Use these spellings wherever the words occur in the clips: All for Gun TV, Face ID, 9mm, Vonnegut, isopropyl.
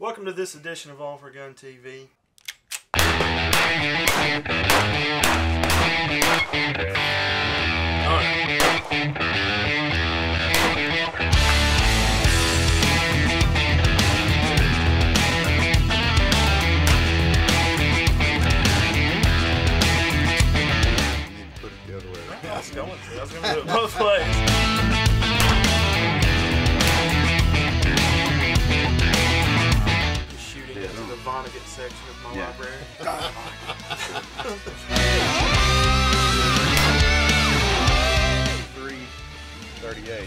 Welcome to this edition of All for Gun TV. I was going to do it both ways. Vonnegut section of my library. God. 338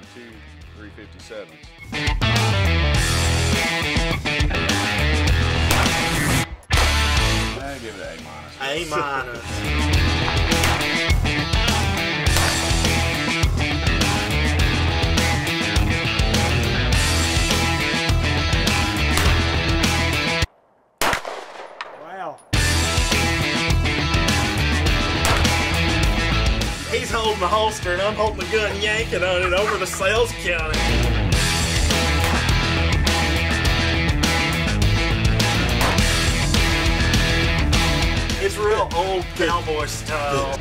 and 2 357s. I give it an A-. He's holding the holster and I'm holding the gun, yanking on it over the sales counter. It's real old cowboy style.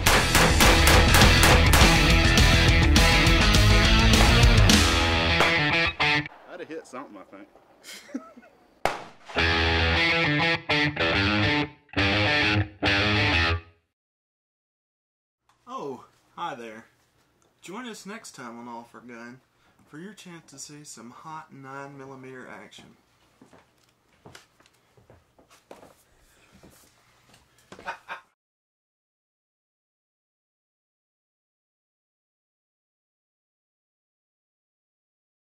I'd have hit something, I think. Oh. Hi there. Join us next time on All for Gun for your chance to see some hot 9mm action.